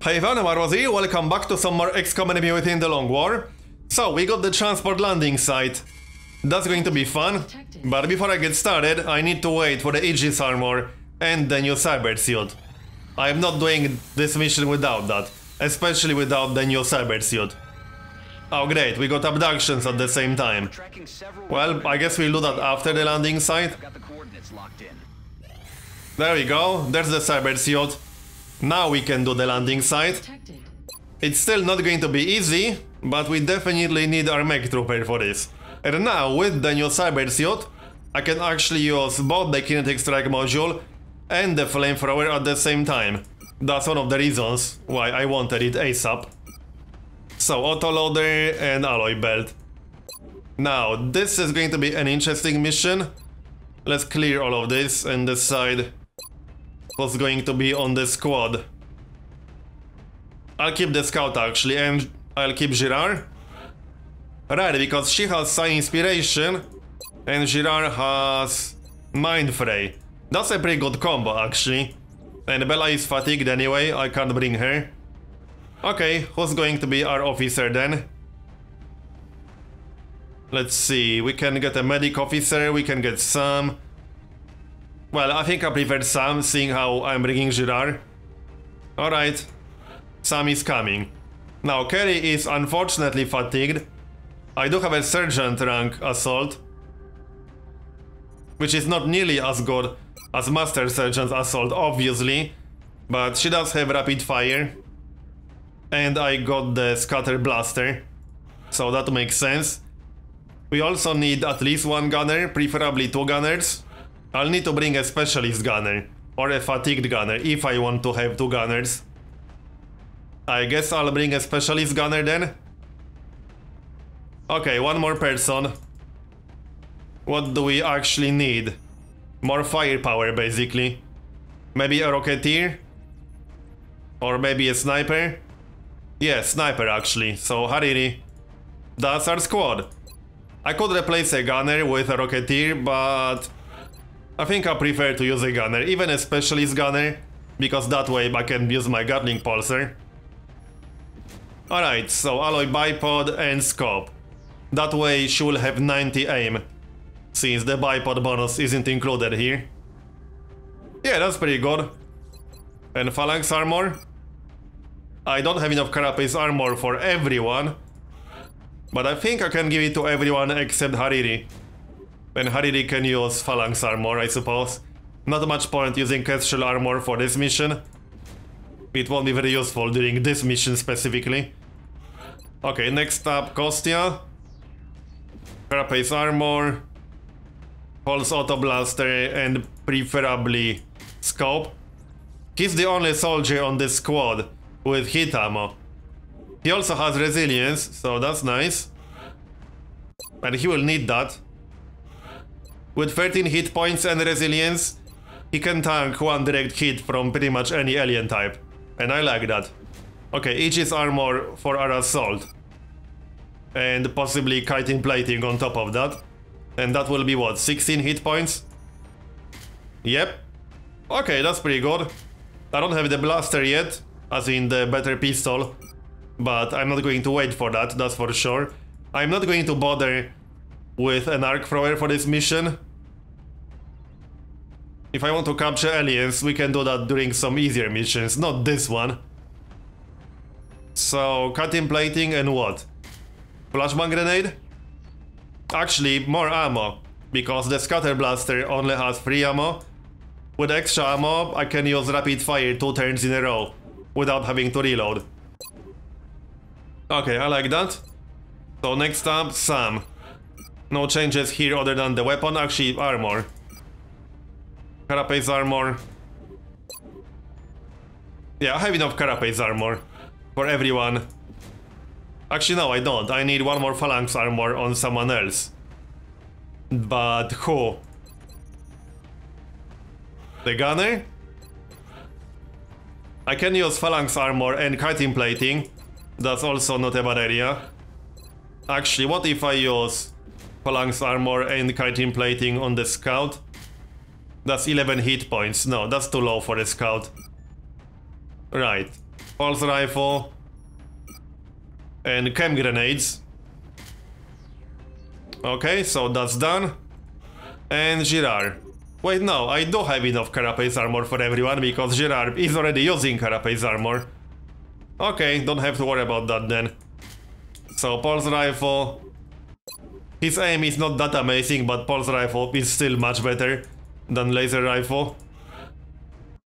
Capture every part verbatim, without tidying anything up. Hayvana Marwazi, welcome back to some more X COM Enemy Within the Long War. So, we got the transport landing site. That's going to be fun, but before I get started, I need to wait for the Aegis armor and the new cyber suit. I'm not doing this mission without that, especially without the new cyber suit. Oh great, we got abductions at the same time. Well, I guess we'll do that after the landing site. There we go, there's the cyber suit. Now we can do the landing site. It's still not going to be easy, but we definitely need our mech trooper for this. And now, with the new cyber suit, I can actually use both the kinetic strike module and the flamethrower at the same time. That's one of the reasons why I wanted it ASAP. So, autoloader and alloy belt. Now, this is going to be an interesting mission. Let's clear all of this and decide what's going to be on the squad. I'll keep the scout actually, and I'll keep Girard. Right, because she has Psi Inspiration and Girard has Mindfray. That's a pretty good combo actually. And Bella is fatigued anyway, I can't bring her. Okay, who's going to be our officer then? Let's see, we can get a medic officer, we can get Sam. Well, I think I prefer Sam, seeing how I'm bringing Girard. Alright, Sam is coming. Now, Kerry is unfortunately fatigued. I do have a sergeant rank assault, which is not nearly as good as master sergeant assault, obviously, but she does have rapid fire, and I got the scatter blaster, so that makes sense. We also need at least one gunner, preferably two gunners. I'll need to bring a specialist gunner or a fatigued gunner if I want to have two gunners. I guess I'll bring a specialist gunner then. Okay, one more person. What do we actually need? More firepower, basically. Maybe a rocketeer? Or maybe a sniper? Yeah, sniper actually, so Hariri. That's our squad. I could replace a gunner with a rocketeer, but I think I prefer to use a gunner, even a specialist gunner, because that way I can use my Gatling pulser. Alright, so alloy bipod and scope. That way she will have ninety aim, since the bipod bonus isn't included here. Yeah, that's pretty good. And Phalanx Armor? I don't have enough Carapace Armor for everyone, but I think I can give it to everyone except Hariri. And Hariri can use Phalanx Armor, I suppose. Not much point using Kestrel Armor for this mission. It won't be very useful during this mission specifically. Okay, next up, Kostya. Carapace Armor, Pulse Auto Blaster, and preferably Scope. He's the only soldier on this squad with Hit Ammo. He also has Resilience, so that's nice. And he will need that. With thirteen hit points and Resilience, he can tank one direct hit from pretty much any alien type. And I like that. Okay, Aegis Armor for our assault. And possibly Chitin Plating on top of that. And that will be what, sixteen hit points? Yep. Okay, that's pretty good. I don't have the blaster yet, as in the better pistol. But I'm not going to wait for that, that's for sure. I'm not going to bother with an arc thrower for this mission. If I want to capture aliens, we can do that during some easier missions, not this one. So, Chitin Plating and what? Flashbang Grenade? Actually, more ammo, because the Scatter Blaster only has three ammo. With extra ammo, I can use Rapid Fire two turns in a row, without having to reload. Okay, I like that. So next up, Sam. No changes here other than the weapon, actually armor. Carapace Armor. Yeah, I have enough Carapace Armor for everyone. Actually, no, I don't. I need one more Phalanx Armor on someone else. But who? The gunner? I can use Phalanx Armor and Chitin Plating. That's also not a bad idea. Actually, what if I use Phalanx Armor and Chitin Plating on the scout? That's eleven hit points. No, that's too low for the scout. Right. Pulse Rifle, and Chem Grenades. Okay, so that's done. And Girard. Wait, no, I do have enough Carapace Armor for everyone, because Girard is already using Carapace Armor. Okay, don't have to worry about that then. So, Pulse Rifle. His aim is not that amazing, but Pulse Rifle is still much better than Laser Rifle.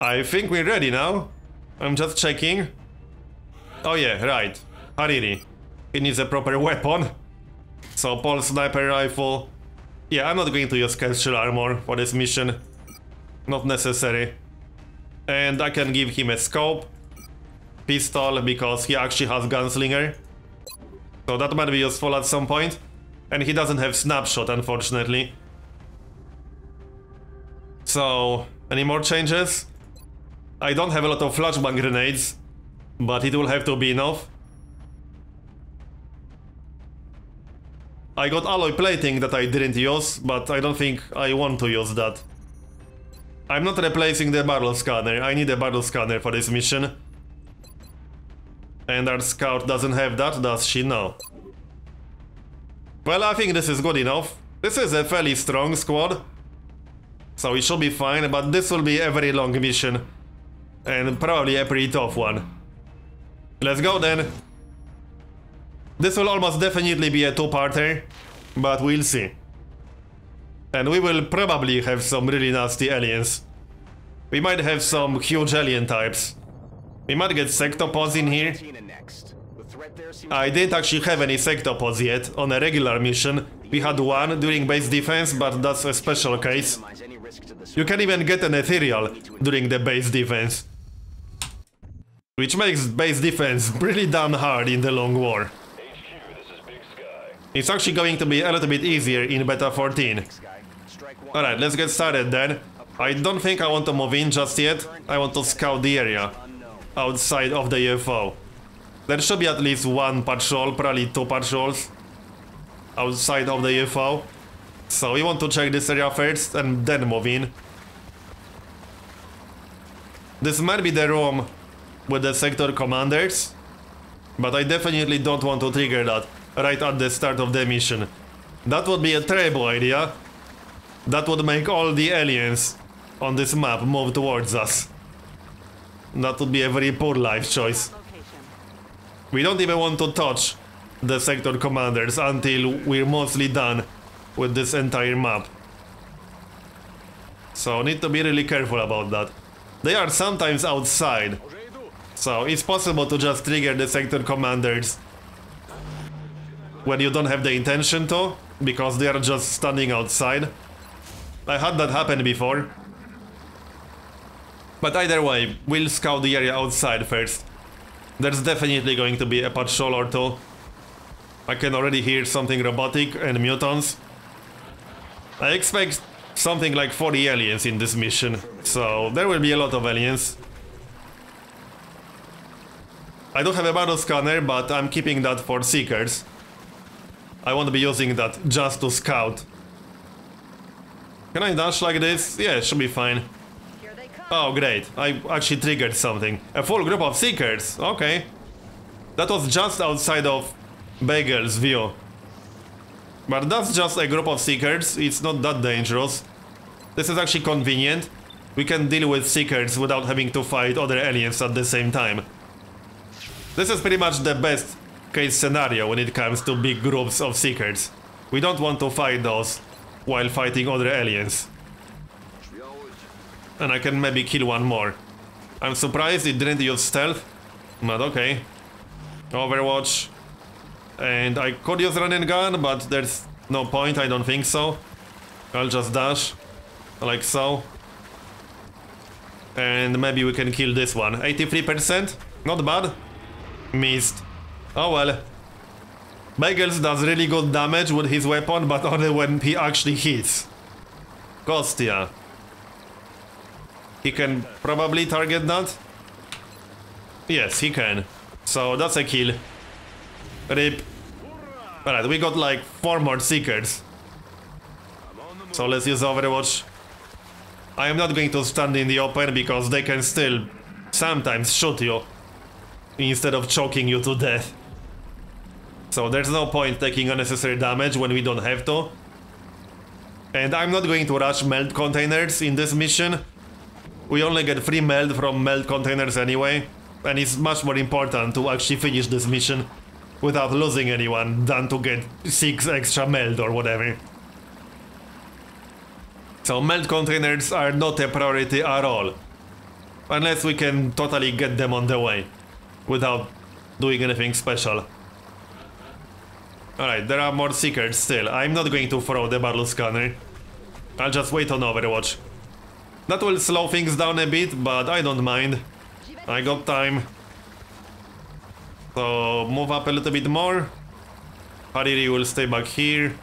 I think we're ready now. I'm just checking. Oh yeah, right. Hariri. He needs a proper weapon. So, Pulse Sniper Rifle. Yeah, I'm not going to use Capsule Armor for this mission. Not necessary. And I can give him a scope. Pistol, because he actually has Gunslinger. So that might be useful at some point. And he doesn't have Snapshot, unfortunately. So, any more changes? I don't have a lot of Flashbang Grenades, but it will have to be enough. I got Alloy Plating that I didn't use, but I don't think I want to use that. I'm not replacing the Barrel Scanner. I need a Barrel Scanner for this mission. And our scout doesn't have that, does she? No. Well, I think this is good enough. This is a fairly strong squad, so it should be fine, but this will be a very long mission. And probably a pretty tough one. Let's go then. This will almost definitely be a two-parter, but we'll see. And we will probably have some really nasty aliens. We might have some huge alien types. We might get Sectopods in here. I didn't actually have any Sectopods yet on a regular mission. We had one during base defense, but that's a special case. You can even get an ethereal during the base defense, which makes base defense really damn hard in the Long War. It's actually going to be a little bit easier in beta fourteen. Alright, let's get started then. I don't think I want to move in just yet. I want to scout the area outside of the U F O. There should be at least one patrol, probably two patrols outside of the U F O. So we want to check this area first and then move in. This might be the room with the sector commanders, but I definitely don't want to trigger that right at the start of the mission. That would be a terrible idea. That would make all the aliens on this map move towards us. That would be a very poor life choice. We don't even want to touch the sector commanders until we're mostly done with this entire map. So need to be really careful about that. They are sometimes outside, so it's possible to just trigger the sector commanders when you don't have the intention to, because they are just standing outside. I had that happen before. But either way, we'll scout the area outside first. There's definitely going to be a patrol or two. I can already hear something robotic and mutants. I expect something like forty aliens in this mission, so there will be a lot of aliens. I don't have a battle scanner, but I'm keeping that for seekers. I won't be using that just to scout. Can I dash like this? Yeah, it should be fine. Oh, great. I actually triggered something. A full group of seekers. Okay. That was just outside of Bagels' view. But that's just a group of seekers. It's not that dangerous. This is actually convenient. We can deal with seekers without having to fight other aliens at the same time. This is pretty much the best case scenario when it comes to big groups of seekers. We don't want to fight those while fighting other aliens. And I can maybe kill one more. I'm surprised it didn't use stealth, but okay. Overwatch. And I could use Run and Gun, but there's no point, I don't think so. I'll just dash. Like so. And maybe we can kill this one. eighty-three percent? Not bad. Missed. Oh well. Bagels does really good damage with his weapon, but only when he actually hits. Kostya. He can probably target that. Yes, he can. So that's a kill. Rip. Alright, we got like four more seekers. So let's use Overwatch. I am not going to stand in the open because they can still sometimes shoot you. instead of choking you to death. So there's no point taking unnecessary damage when we don't have to. And I'm not going to rush melt containers in this mission. We only get free melt from melt containers anyway, and it's much more important to actually finish this mission without losing anyone than to get six extra melt or whatever. So melt containers are not a priority at all, unless we can totally get them on the way without doing anything special. Alright, there are more secrets still. I'm not going to throw the barrel scanner. I'll just wait on Overwatch. That will slow things down a bit, but I don't mind. I got time. So, move up a little bit more. Hariri will stay back here.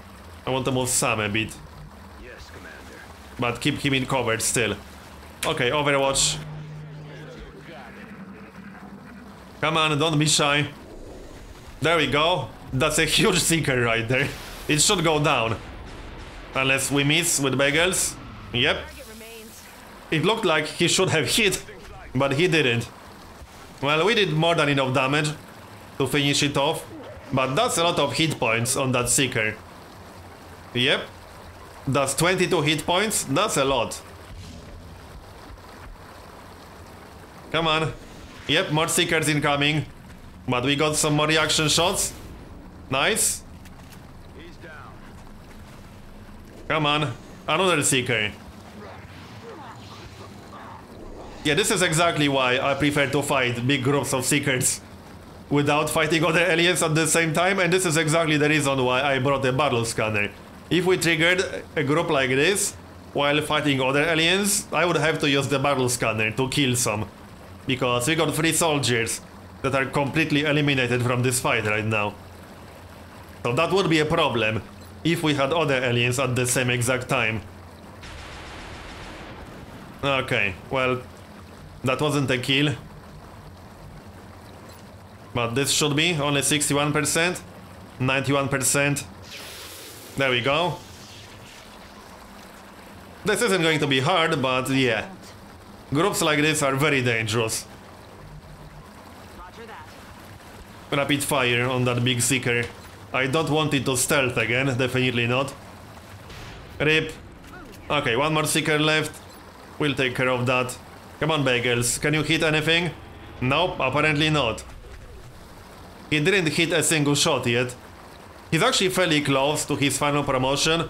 I want to move Sam a bit. Yes, Commander. But keep him in cover still. Okay, Overwatch. Come on, don't be shy. There we go. That's a huge Seeker right there. It should go down. Unless we miss with Bagels. Yep. It looked like he should have hit, but he didn't. Well, we did more than enough damage to finish it off, but that's a lot of hit points on that Seeker. Yep. That's twenty-two hit points. That's a lot. Come on. Yep, more Seekers incoming. But we got some more reaction shots. Nice. He's down. Come on. Another Seeker. Yeah, this is exactly why I prefer to fight big groups of Seekers without fighting other aliens at the same time, and this is exactly the reason why I brought a Barrel Scanner. If we triggered a group like this while fighting other aliens, I would have to use the Barrel Scanner to kill some, because we got three soldiers that are completely eliminated from this fight right now. So that would be a problem if we had other aliens at the same exact time. Okay, well, that wasn't a kill. But this should be only sixty-one percent, ninety-one percent. There we go. This isn't going to be hard, but yeah. Groups like this are very dangerous. Rapid fire on that big Seeker. I don't want it to stealth again, definitely not. Rip. Okay, one more Seeker left. We'll take care of that. Come on, Bagels, can you hit anything? Nope, apparently not. He didn't hit a single shot yet. He's actually fairly close to his final promotion.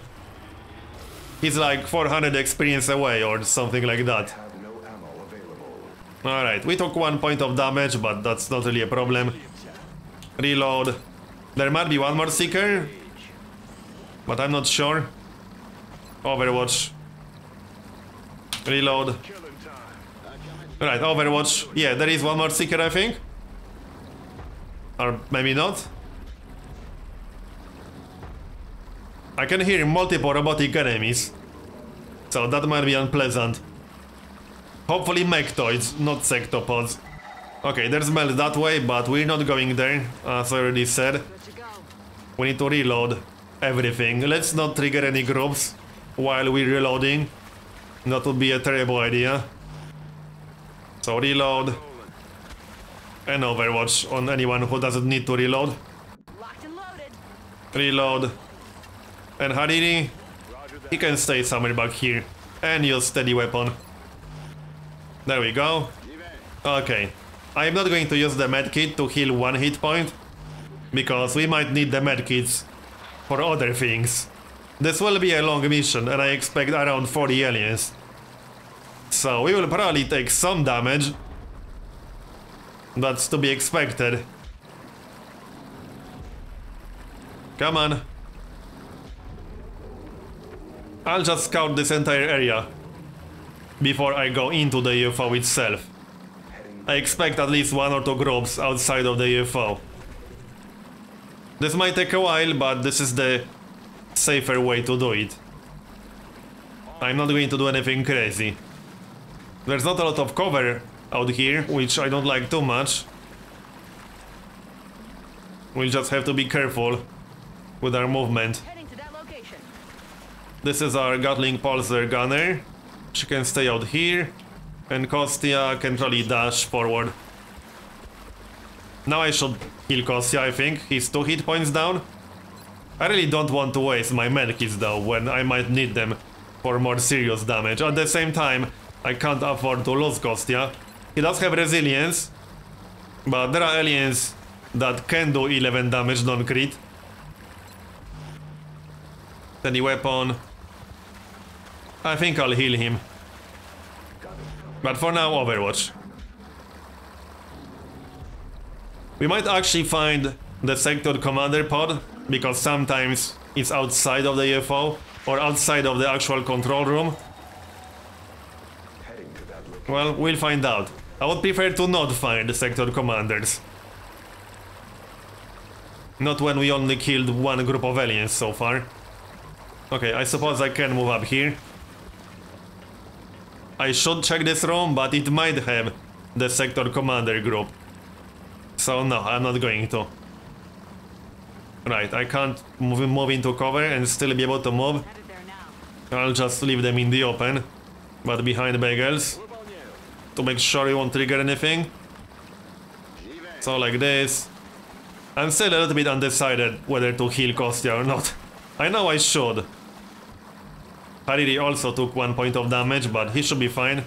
He's like four hundred experience away or something like that. Alright, we took one point of damage, but that's not really a problem. Reload. There might be one more Seeker, but I'm not sure. Overwatch. Reload. Right, Overwatch. Yeah, there is one more Seeker, I think. Or maybe not. I can hear multiple robotic enemies, so that might be unpleasant. Hopefully Mechtoids, not Sectopods. Okay, there's melt that way, but we're not going there, as I already said. We need to reload everything. Let's not trigger any groups while we're reloading. That would be a terrible idea. So reload. And Overwatch on anyone who doesn't need to reload. Reload. And Hariri, he can stay somewhere back here. And use steady weapon. There we go. Okay. I'm not going to use the medkit to heal one hit point, because we might need the medkits for other things. This will be a long mission, and I expect around forty aliens. So we will probably take some damage. That's to be expected. Come on. I'll just scout this entire area before I go into the U F O itself. I expect at least one or two groups outside of the U F O. This might take a while, but this is the safer way to do it. I'm not going to do anything crazy. There's not a lot of cover out here, which I don't like too much. We'll just have to be careful with our movement. This is our Gatling Pulsar Gunner. She can stay out here. And Kostya can really dash forward. Now I should kill Kostya, I think. He's two hit points down. I really don't want to waste my medkits though, when I might need them for more serious damage. At the same time, I can't afford to lose Kostya. He does have resilience, but there are aliens that can do eleven damage non-crit. Any weapon. I think I'll heal him. But for now, Overwatch. We might actually find the Sectoid commander pod, because sometimes it's outside of the U F O or outside of the actual control room. Well, we'll find out. I would prefer to not find the Sectoid commanders. Not when we only killed one group of aliens so far. Okay, I suppose I can move up here. I should check this room, but it might have the Sector Commander group. So no, I'm not going to. Right, I can't move, move into cover and still be able to move. I'll just leave them in the open, but behind Bagels, to make sure you won't trigger anything. So like this. I'm still a little bit undecided whether to heal Kostya or not. I know I should. Hariri also took one point of damage, but he should be fine.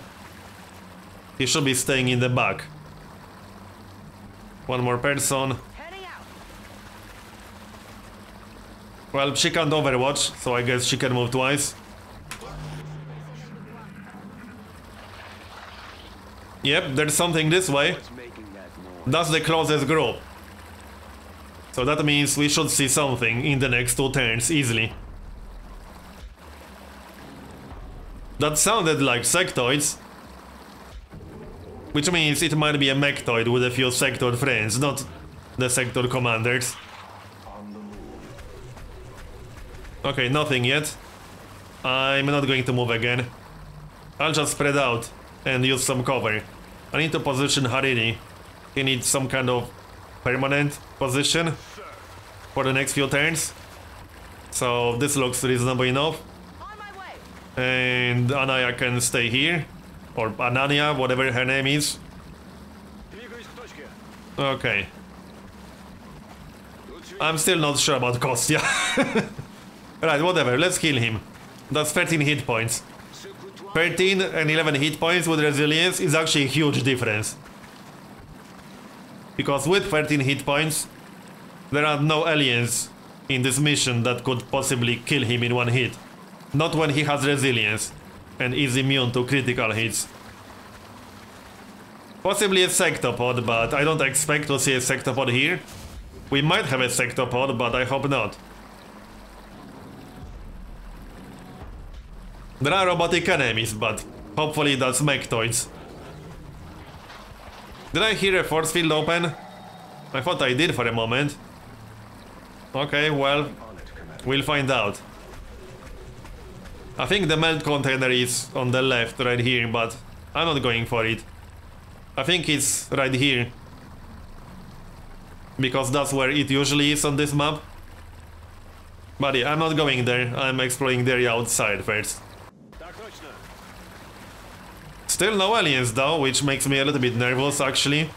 He should be staying in the back. One more person. Well, she can't overwatch, so I guess she can move twice. Yep, there's something this way. That's the closest group. So that means we should see something in the next two turns easily. That sounded like sectoids, which means it might be a mechtoid with a few sector friends, not the sector commanders. Okay, nothing yet. I'm not going to move again. I'll just spread out and use some cover. I need to position Hariri. He needs some kind of permanent position for the next few turns. So this looks reasonable enough. And Anania can stay here. Or Anania, whatever her name is. Okay. I'm still not sure about Kostya. Right, whatever, let's kill him. That's thirteen hit points. thirteen and eleven hit points with resilience is actually a huge difference. Because with thirteen hit points, there are no aliens in this mission that could possibly kill him in one hit. Not when he has resilience and is immune to critical hits. Possibly a sectopod, but I don't expect to see a sectopod here. We might have a sectopod, but I hope not. There are robotic enemies, but hopefully that's mechtoids. Did I hear a force field open? I thought I did for a moment. Okay, well, we'll find out. I think the melt container is on the left right here, but I'm not going for it. I think it's right here. Because that's where it usually is on this map. But yeah, I'm not going there. I'm exploring the area outside first. Still no aliens though, which makes me a little bit nervous actually.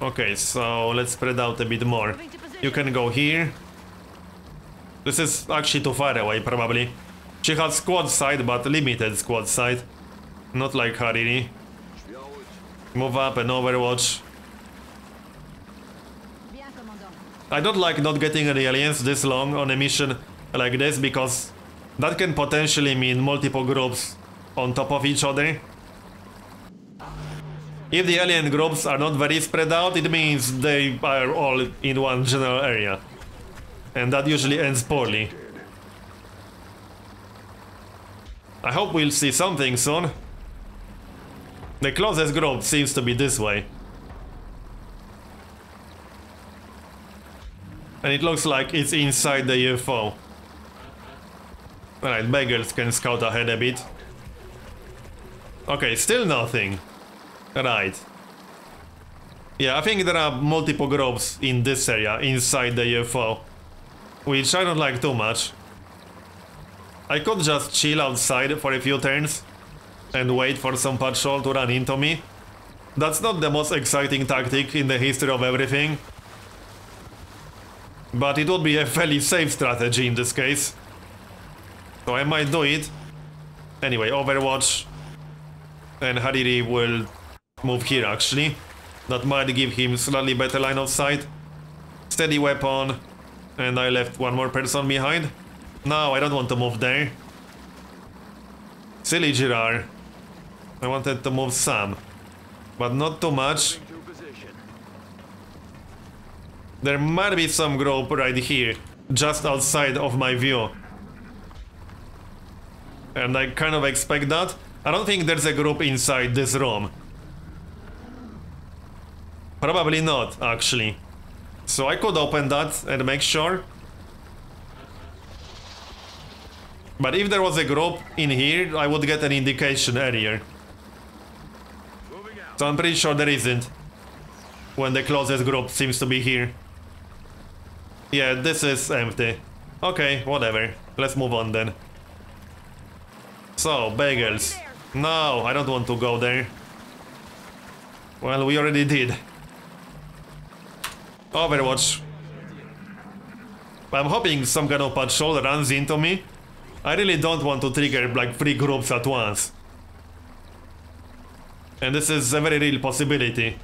Okay, so let's spread out a bit more. You can go here. This is actually too far away probably. She has squad sight, but limited squad sight. Not like Hariri. Move up and overwatch. I don't like not getting any aliens this long on a mission like this, because that can potentially mean multiple groups on top of each other. If the alien groups are not very spread out, it means they are all in one general area. And that usually ends poorly. I hope we'll see something soon. The closest group seems to be this way. And it looks like it's inside the U F O. Alright, Bagels can scout ahead a bit. Okay, still nothing. Right. Yeah, I think there are multiple groups in this area, inside the U F O. Which I don't like too much. I could just chill outside for a few turns and wait for some patrol to run into me. That's not the most exciting tactic in the history of everything, but it would be a fairly safe strategy in this case, so I might do it. Anyway, Overwatch, and Hariri will move here actually. That might give him slightly better line of sight. Steady weapon, and I left one more person behind. No, I don't want to move there. Silly Girard. I wanted to move Sam, but not too much. There might be some group right here, just outside of my view. And I kind of expect that. I don't think there's a group inside this room. Probably not, actually. So I could open that and make sure. But if there was a group in here, I would get an indication earlier. So I'm pretty sure there isn't, when the closest group seems to be here. Yeah, this is empty. Okay, whatever. Let's move on then. So, Bagels. No, I don't want to go there. Well, we already did. Overwatch. I'm hoping some kind of patrol runs into me. I really don't want to trigger like three groups at once. And this is a very real possibility.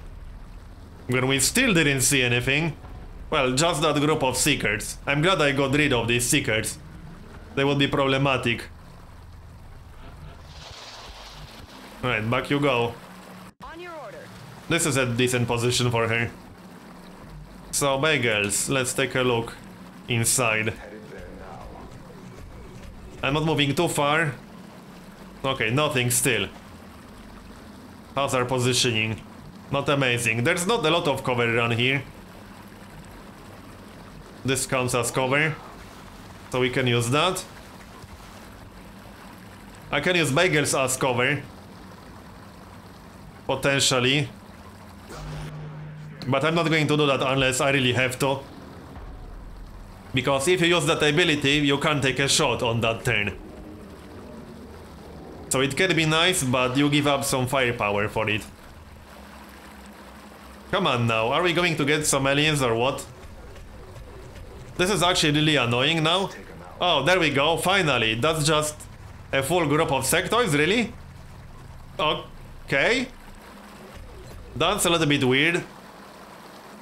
When we still didn't see anything. Well, just that group of Seekers. I'm glad I got rid of these Seekers. They would be problematic. Alright, back you go. On your order. This is a decent position for her. So, Bagels, let's take a look inside. I'm not moving too far. Okay, nothing still. How's our positioning? Not amazing. There's not a lot of cover around here. This counts as cover, so we can use that. I can use Bagels as cover, potentially. But I'm not going to do that unless I really have to. Because if you use that ability, you can't take a shot on that turn. So it can be nice, but you give up some firepower for it. Come on now, are we going to get some aliens or what? This is actually really annoying now. Oh, there we go, finally. That's just a full group of sectoids, really? Okay. That's a little bit weird,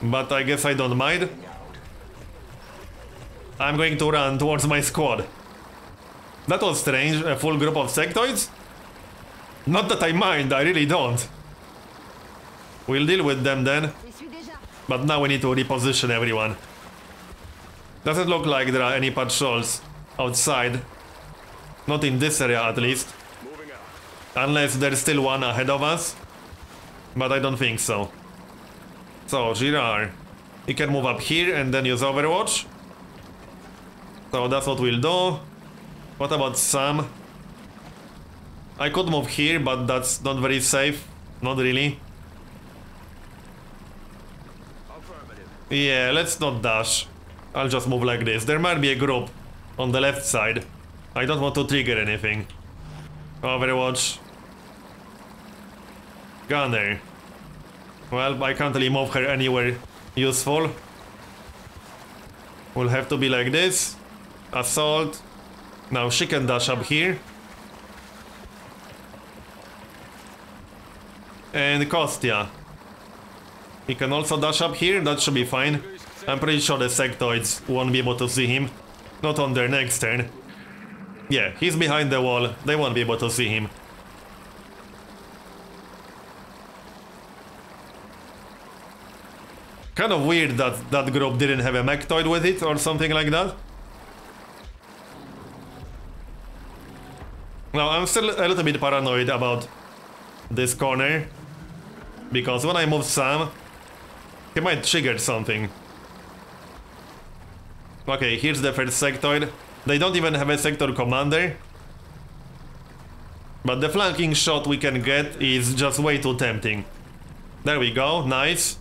but I guess I don't mind. I'm going to run towards my squad. That was strange, a full group of sectoids? Not that I mind, I really don't. We'll deal with them then. But now we need to reposition everyone. Doesn't look like there are any patrols outside. Not in this area at least. Unless there's still one ahead of us. But I don't think so. So, Girard. You can move up here and then use Overwatch. So that's what we'll do. What about Sam? I could move here, but that's not very safe. Not really. Yeah, let's not dash. I'll just move like this. There might be a group on the left side. I don't want to trigger anything. Overwatch. Gunner. Well, I can't really move her anywhere useful. Will have to be like this. Assault. Now she can dash up here. And Kostya. He can also dash up here, that should be fine. I'm pretty sure the sectoids won't be able to see him. Not on their next turn. Yeah, he's behind the wall, they won't be able to see him. Kind of weird that that group didn't have a Mechtoid with it or something like that. Now, I'm still a little bit paranoid about this corner, because when I move Sam, he might trigger something. Okay, here's the first sectoid. They don't even have a sector commander. But the flanking shot we can get is just way too tempting. There we go, nice.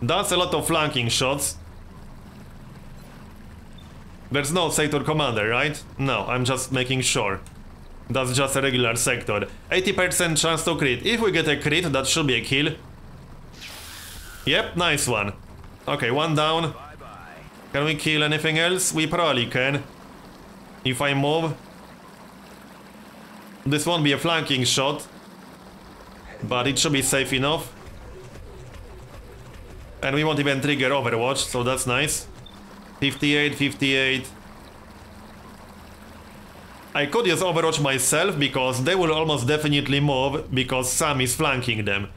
That's a lot of flanking shots. There's no sector commander, right? No, I'm just making sure. That's just a regular Sector. eighty percent chance to crit. If we get a crit, that should be a kill. Yep, nice one. Okay, one down. Can we kill anything else? We probably can. If I move. This won't be a flanking shot, but it should be safe enough. And we won't even trigger Overwatch, so that's nice. fifty-eight, fifty-eight. I could use Overwatch myself, because they will almost definitely move, because Sam is flanking them.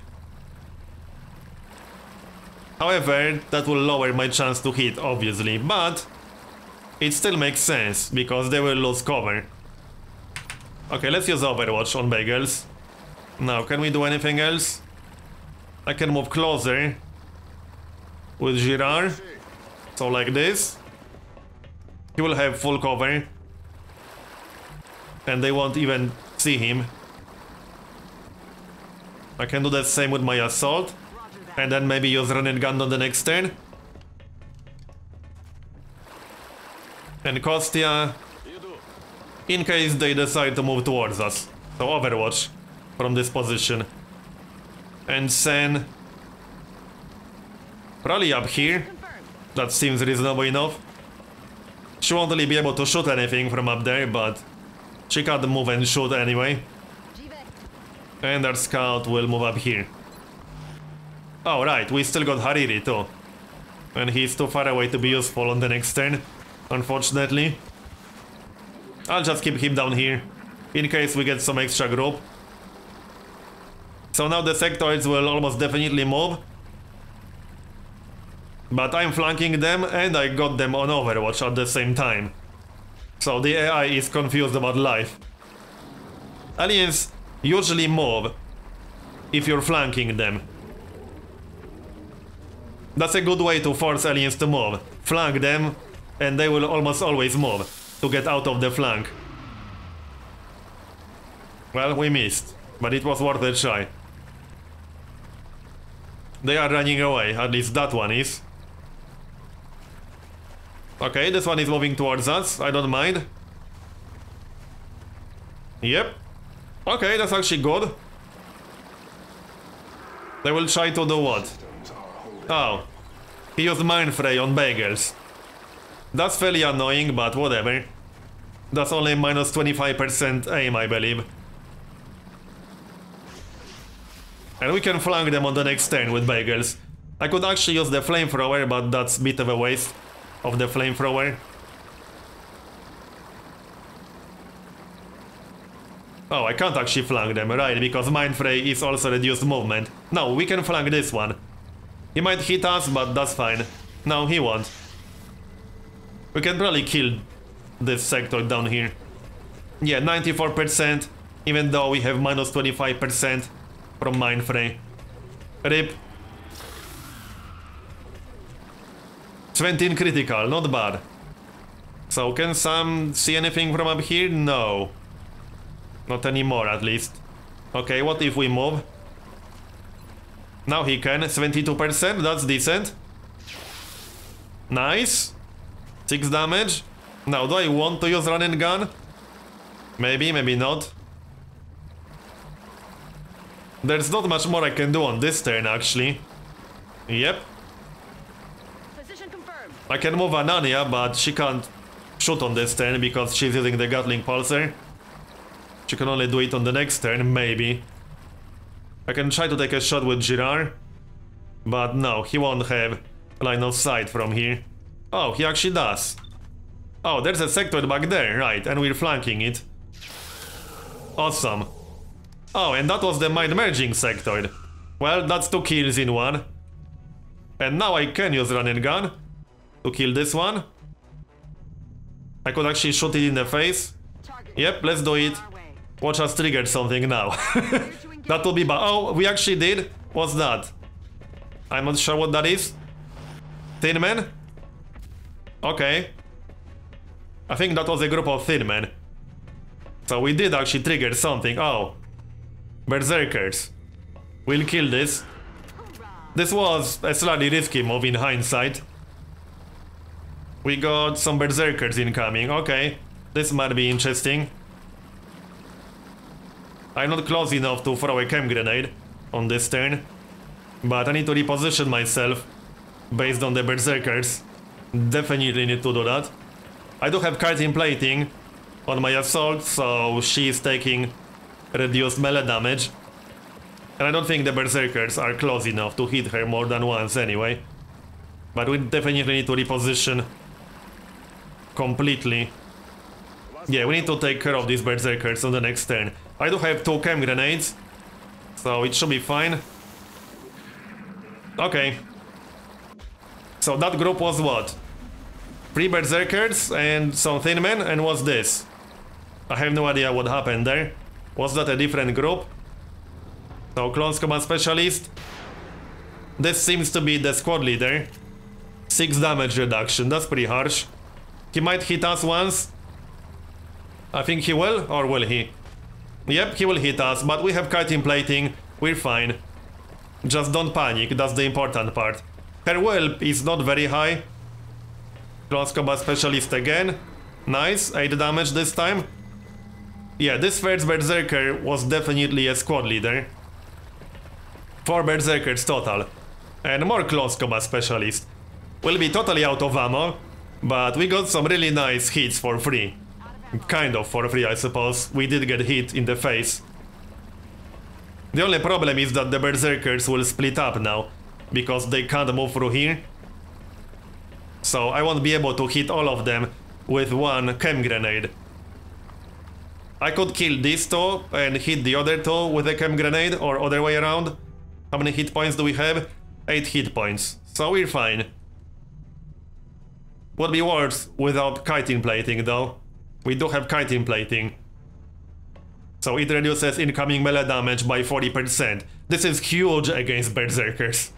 However, that will lower my chance to hit, obviously, but it still makes sense, because they will lose cover. Okay, let's use Overwatch on Bagels. Now, can we do anything else? I can move closer with Girard, so like this. He will have full cover. And they won't even see him. I can do the same with my assault. And then maybe use Run and Gun on the next turn. And Kostya, in case they decide to move towards us. So Overwatch from this position. And Sen, probably up here. That seems reasonable enough. She won't really be able to shoot anything from up there, but she can't move and shoot anyway. And our scout will move up here. Oh, right, we still got Hariri too. And he's too far away to be useful on the next turn, unfortunately. I'll just keep him down here, in case we get some extra group. So now the Sectoids will almost definitely move. But I'm flanking them, and I got them on Overwatch at the same time. So the A I is confused about life. Aliens usually move if you're flanking them. That's a good way to force aliens to move. Flank them, and they will almost always move to get out of the flank. Well, we missed, but it was worth a try. They are running away, at least that one is. Okay, this one is moving towards us, I don't mind. Yep. Okay, that's actually good. They will try to do what? Oh. He used Mindfray on Bagels. That's fairly annoying, but whatever. That's only minus twenty-five percent aim, I believe. And we can flank them on the next turn with Bagels. I could actually use the flamethrower, but that's a bit of a waste of the flamethrower. Oh, I can't actually flank them, right, because Mindfray is also reduced movement. No, we can flank this one. He might hit us, but that's fine. No, he won't. We can probably kill this Sector down here. Yeah, ninety-four percent, even though we have minus twenty-five percent from Mindfray. R I P. seventeen critical, not bad. So can Sam see anything from up here? No. Not anymore, at least. Okay, what if we move? Now he can, seventy-two percent, that's decent. Nice. six damage. Now, do I want to use Run and Gun? Maybe, maybe not. There's not much more I can do on this turn, actually. Yep. I can move Anania, but she can't shoot on this turn because she's using the Gatling Pulsar. She can only do it on the next turn, maybe. I can try to take a shot with Girard, but no, he won't have line of sight from here. Oh, he actually does. Oh, there's a Sectoid back there, right, and we're flanking it. Awesome. Oh, and that was the mind-merging Sectoid. Well, that's two kills in one. And now I can use Run and Gun to kill this one. I could actually shoot it in the face. Yep, let's do it. Watch us trigger something now. That would be bad. Oh, we actually did? What's that? I'm not sure what that is. Thin Men? Okay. I think that was a group of Thin Men. So we did actually trigger something. Oh. Berserkers. We'll kill this. This was a slightly risky move in hindsight. We got some Berserkers incoming, okay. This might be interesting. I'm not close enough to throw a Chem Grenade on this turn, but I need to reposition myself based on the Berserkers. Definitely need to do that. I do have Chitin Plating on my Assault, so she is taking reduced melee damage. And I don't think the Berserkers are close enough to hit her more than once anyway. But we definitely need to reposition completely. Yeah, we need to take care of these Berserkers on the next turn. I do have two Chem Grenades, so it should be fine. Okay. So that group was what? Three Berserkers and some Thin Men, and what's this? I have no idea what happened there. Was that a different group? So Close Combat Specialist. This seems to be the squad leader. Six damage reduction, that's pretty harsh. He might hit us once. I think he will, or will he? Yep, he will hit us, but we have Chitin Plating, we're fine. Just don't panic, that's the important part. Her will is not very high. Close Combat Specialist again. Nice, eight damage this time. Yeah, this first Berserker was definitely a squad leader. Four Berserkers total. And more Close Combat Specialist. We'll be totally out of ammo, but we got some really nice hits for free. Kind of for free, I suppose. We did get hit in the face. The only problem is that the Berserkers will split up now, because they can't move through here. So I won't be able to hit all of them with one Chem Grenade. I could kill these two and hit the other two with a Chem Grenade, or other way around. How many hit points do we have? Eight hit points. So we're fine. Would be worse without Chitin Plating though. We do have Chitin Plating. So it reduces incoming melee damage by forty percent. This is huge against Berserkers.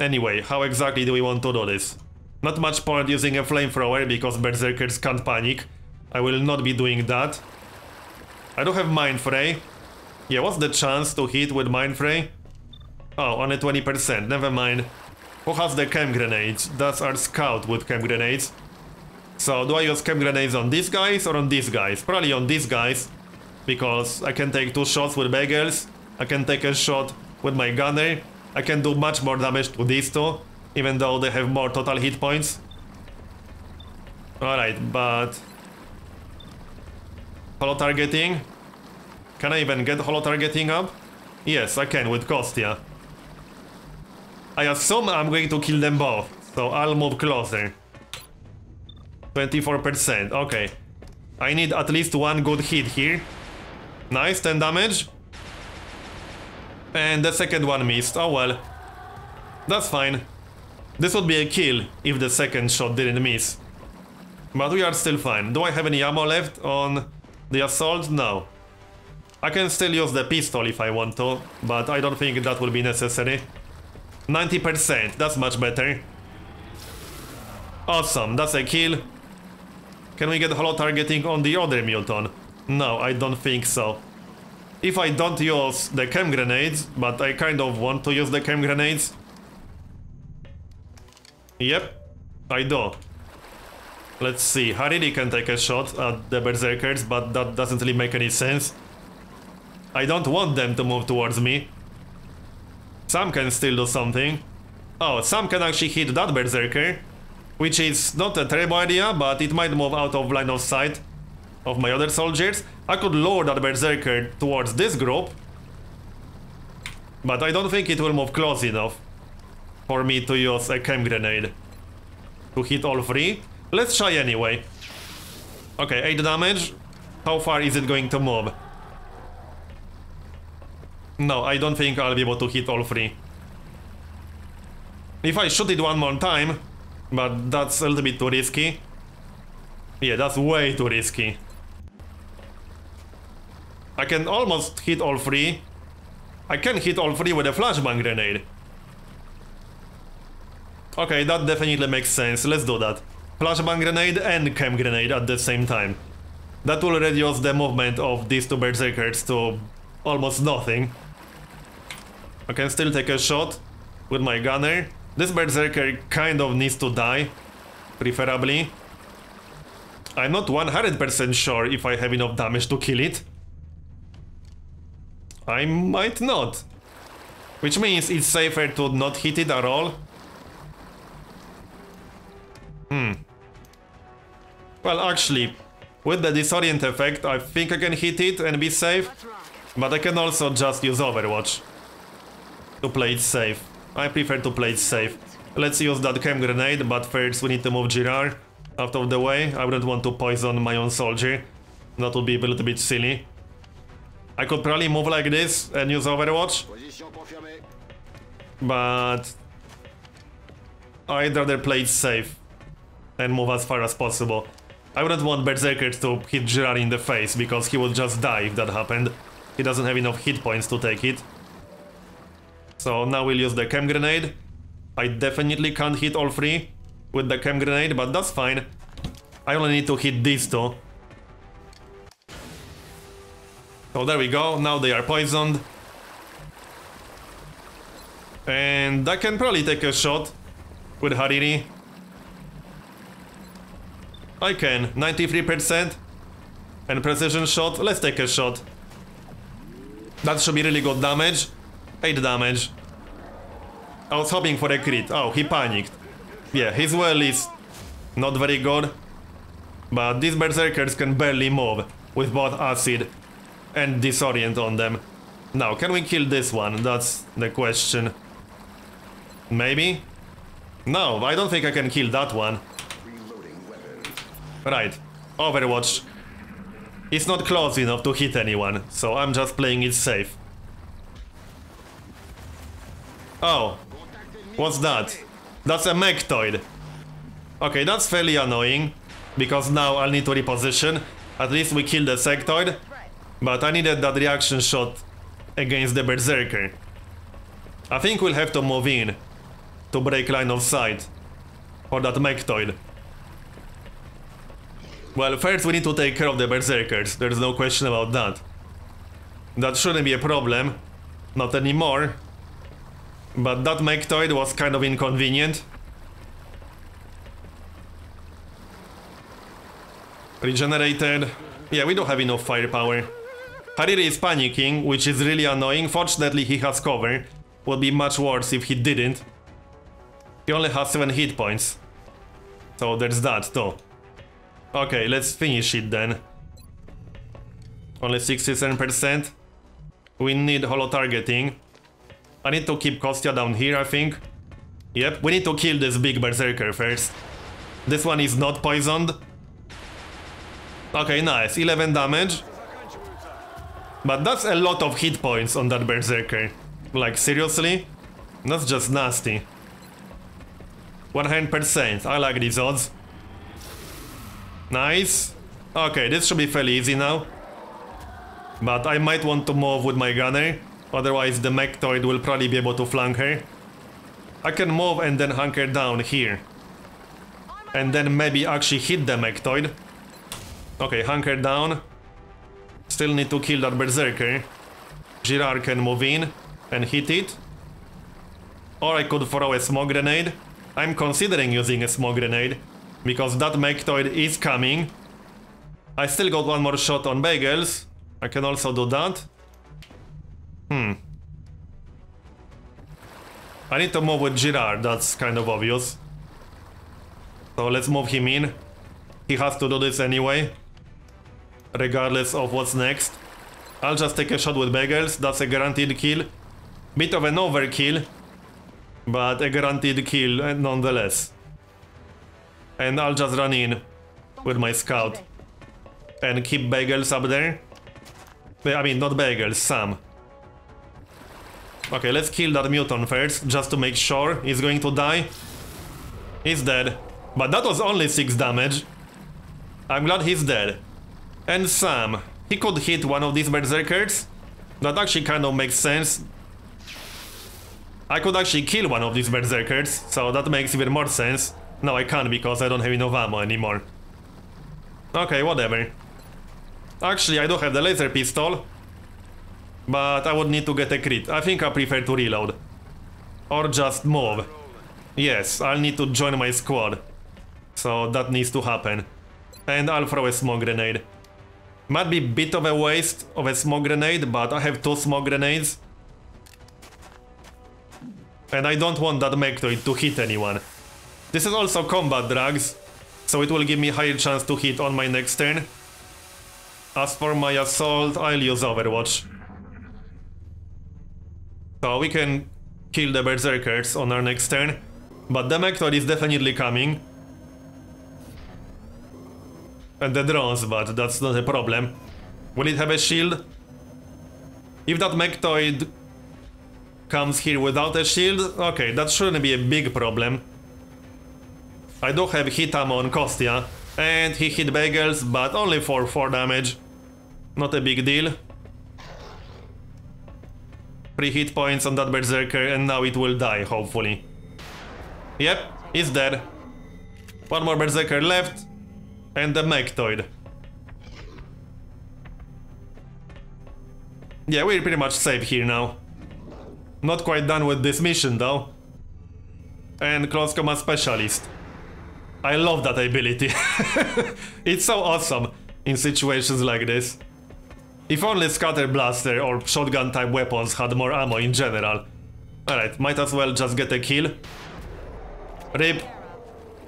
Anyway, how exactly do we want to do this? Not much point using a flamethrower because Berserkers can't panic. I will not be doing that. I do have Mindfray. Yeah, what's the chance to hit with Mindfray? Oh, only twenty percent, never mind. Who has the Chem Grenades? That's our scout with Chem Grenades. So do I use Chem Grenades on these guys or on these guys? Probably on these guys, because I can take two shots with Bagels. I can take a shot with my gunner. I can do much more damage to these two, even though they have more total hit points. Alright, but... Holo Targeting? Can I even get Holo Targeting up? Yes, I can with Kostya. I assume I'm going to kill them both, so I'll move closer. twenty-four percent, okay. I need at least one good hit here. Nice, ten damage. And the second one missed, oh well. That's fine. This would be a kill if the second shot didn't miss. But we are still fine. Do I have any ammo left on the assault? No. I can still use the pistol if I want to, but I don't think that will be necessary. ninety percent, that's much better. Awesome, that's a kill. Can we get Holo Targeting on the other Muton? No, I don't think so. If I don't use the Chem Grenades, but I kind of want to use the Chem Grenades. Yep, I do. Let's see, Hariri can take a shot at the Berserkers, but that doesn't really make any sense. I don't want them to move towards me. Sam can still do something. Oh, Sam can actually hit that Berserker, which is not a terrible idea, but it might move out of line of sight of my other soldiers. I could lure that Berserker towards this group, but I don't think it will move close enough for me to use a Chem Grenade to hit all three. Let's try anyway. Okay, eight damage. How far is it going to move? No, I don't think I'll be able to hit all three. If I shoot it one more time, but that's a little bit too risky. Yeah, that's way too risky. I can almost hit all three. I can hit all three with a Flashbang Grenade. Okay, that definitely makes sense. Let's do that. Flashbang Grenade and Chem Grenade at the same time. That will reduce the movement of these two Berserkers to almost nothing. I can still take a shot with my gunner. This Berserker kind of needs to die, preferably. I'm not one hundred percent sure if I have enough damage to kill it. I might not. Which means it's safer to not hit it at all. Hmm. Well, actually, with the disorient effect, I think I can hit it and be safe. But I can also just use Overwatch to play it safe. I prefer to play it safe. Let's use that Chem Grenade, but first we need to move Girard out of the way. I wouldn't want to poison my own soldier. That would be a little bit silly. I could probably move like this and use Overwatch. But I'd rather play it safe and move as far as possible. I wouldn't want Berserker to hit Girard in the face, because he would just die if that happened. He doesn't have enough hit points to take it. So now we'll use the Chem Grenade. I definitely can't hit all three with the Chem Grenade, but that's fine. I only need to hit these two. So there we go, now they are poisoned. And I can probably take a shot with Hariri. I can, ninety-three percent. And precision shot, let's take a shot. That should be really good damage. eight damage. I was hoping for a crit. Oh, he panicked. Yeah, his well is not very good. But these berserkers can barely move with both acid and disorient on them. Now, can we kill this one? That's the question. Maybe? No, I don't think I can kill that one. Right. Overwatch. It's not close enough to hit anyone, so I'm just playing it safe. Oh, what's that? That's a Mechtoid. Okay, that's fairly annoying, because now I'll need to reposition. At least we killed the Sectoid, but I needed that reaction shot against the Berserker. I think we'll have to move in to break line of sight for that Mechtoid. Well, first we need to take care of the Berserkers, there's no question about that. That shouldn't be a problem, not anymore. But that Mechtoid was kind of inconvenient. Regenerated. Yeah, we don't have enough firepower. Hariri is panicking, which is really annoying. Fortunately, he has cover. Would be much worse if he didn't. He only has seven hit points. So there's that too. Okay, let's finish it then. Only sixty-seven percent. We need holo targeting. I need to keep Kostya down here, I think. Yep, we need to kill this big berserker first. This one is not poisoned. Okay, nice, eleven damage. But that's a lot of hit points on that berserker. Like, seriously? That's just nasty. one hundred percent, I like these odds. Nice. Okay, this should be fairly easy now. But I might want to move with my gunner. Otherwise, the Mechtoid will probably be able to flank her. I can move and then hunker down here. And then maybe actually hit the Mechtoid. Okay, hunker down. Still need to kill that Berserker. Girard can move in and hit it. Or I could throw a smoke grenade. I'm considering using a smoke grenade, because that Mechtoid is coming. I still got one more shot on Bagels. I can also do that. Hmm. I need to move with Girard, that's kind of obvious. So let's move him in. He has to do this anyway, regardless of what's next. I'll just take a shot with Bagels, that's a guaranteed kill. Bit of an overkill, but a guaranteed kill nonetheless. And I'll just run in with my scout and keep Bagels up there. I mean, not Bagels, Sam. Okay, let's kill that mutant first, just to make sure he's going to die. He's dead. But that was only six damage. I'm glad he's dead. And Sam. He could hit one of these berserkers. That actually kind of makes sense. I could actually kill one of these berserkers, so that makes even more sense. No, I can't because I don't have enough ammo anymore. Okay, whatever. Actually, I do have the laser pistol. But I would need to get a crit. I think I prefer to reload. Or just move. Yes, I'll need to join my squad. So that needs to happen. And I'll throw a smoke grenade. Might be a bit of a waste of a smoke grenade, but I have two smoke grenades. And I don't want that Mechtoid to hit anyone. This is also combat drugs, so it will give me higher chance to hit on my next turn. As for my assault, I'll use Overwatch. So we can kill the Berserkers on our next turn. But the Mechtoid is definitely coming. And the drones, but that's not a problem. Will it have a shield? If that Mechtoid comes here without a shield, okay, that shouldn't be a big problem. I do have hit ammo on Kostya, and he hit Bagels, but only for four damage. Not a big deal. Three hit points on that Berserker, and now it will die, hopefully. Yep, it's dead. One more Berserker left, and the Mechtoid. Yeah, we're pretty much safe here now. Not quite done with this mission, though. And Close Combat Specialist. I love that ability. It's so awesome in situations like this. If only Scatter Blaster or shotgun type weapons had more ammo in general. Alright, might as well just get a kill. Rip.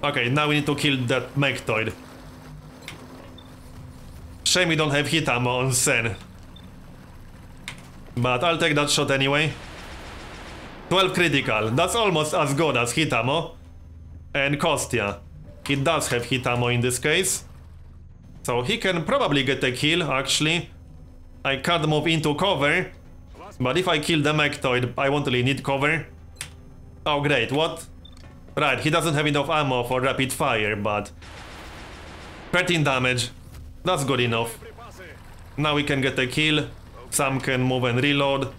Okay, now we need to kill that Mechtoid. Shame we don't have hit ammo on Sen. But I'll take that shot anyway. twelve critical, that's almost as good as hit ammo. And Kostya. He does have hit ammo in this case, so he can probably get a kill, actually. I can't move into cover, but if I kill the Mechtoid, I won't really need cover. Oh great, what? Right, he doesn't have enough ammo for rapid fire, but... thirteen damage, that's good enough. Now we can get a kill, Sam can move and reload.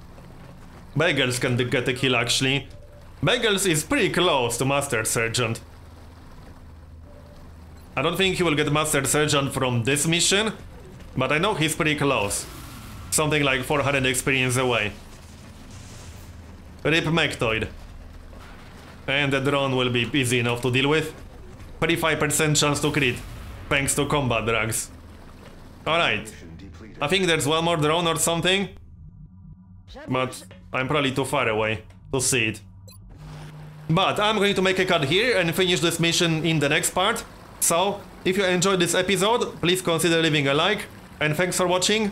Bagels can get a kill, actually. Bagels is pretty close to Master Sergeant. I don't think he will get Master Sergeant from this mission, but I know he's pretty close. Something like four hundred experience away. Rip Mechtoid. And the drone will be easy enough to deal with. thirty-five percent chance to crit, thanks to combat drugs. Alright. I think there's one more drone or something. But I'm probably too far away to see it. But I'm going to make a cut here and finish this mission in the next part. So, if you enjoyed this episode, please consider leaving a like, and thanks for watching,